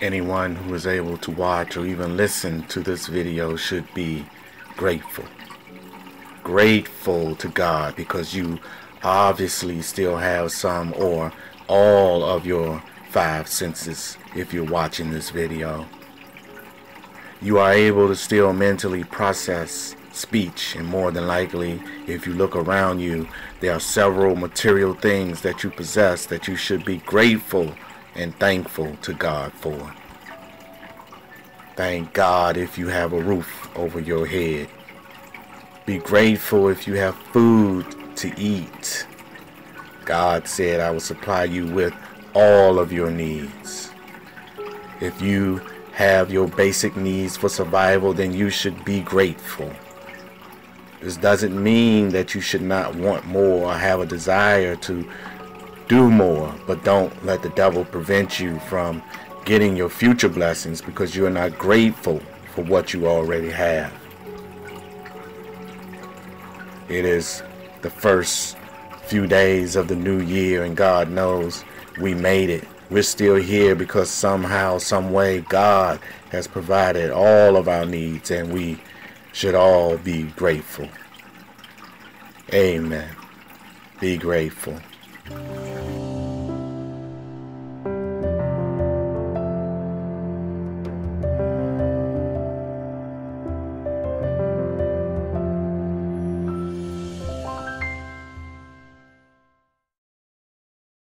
Anyone who is able to watch or even listen to this video should be grateful. Grateful to God, because you obviously still have some or all of your 5 senses if you're watching this video. You are able to still mentally process speech, and more than likely, if you look around you, there are several material things that you possess that you should be grateful and thankful to God for. Thank God if you have a roof over your head. Be grateful if you have food to eat. God said, "I will supply you with all of your needs." If you have your basic needs for survival, then you should be grateful. This doesn't mean that you should not want more or have a desire to do more, but don't let the devil prevent you from getting your future blessings because you are not grateful for what you already have. It is the first few days of the new year, and God knows we made it. We're still here because somehow, some way, God has provided all of our needs, and we should all be grateful. Amen. Be grateful.